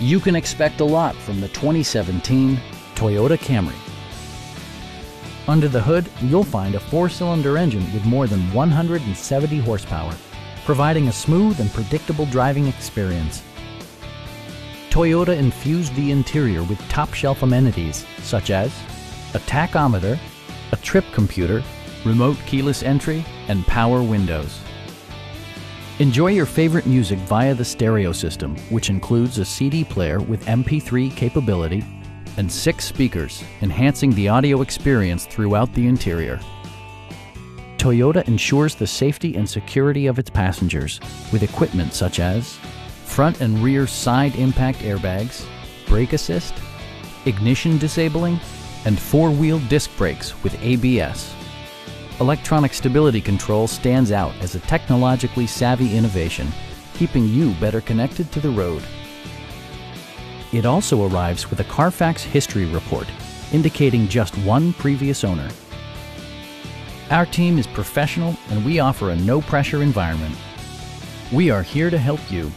You can expect a lot from the 2017 Toyota Camry. Under the hood, you'll find a 4-cylinder engine with more than 170 horsepower, providing a smooth and predictable driving experience. Toyota infused the interior with top-shelf amenities such as a tachometer, a trip computer, remote keyless entry, and power windows. Enjoy your favorite music via the stereo system, which includes a CD player with MP3 capability and 6 speakers, enhancing the audio experience throughout the interior. Toyota ensures the safety and security of its passengers with equipment such as front and rear side impact airbags, brake assist, ignition disabling, and 4-wheel disc brakes with ABS. Electronic stability control stands out as a technologically savvy innovation, keeping you better connected to the road. It also arrives with a Carfax history report, indicating just one previous owner. Our team is professional and we offer a no-pressure environment. We are here to help you.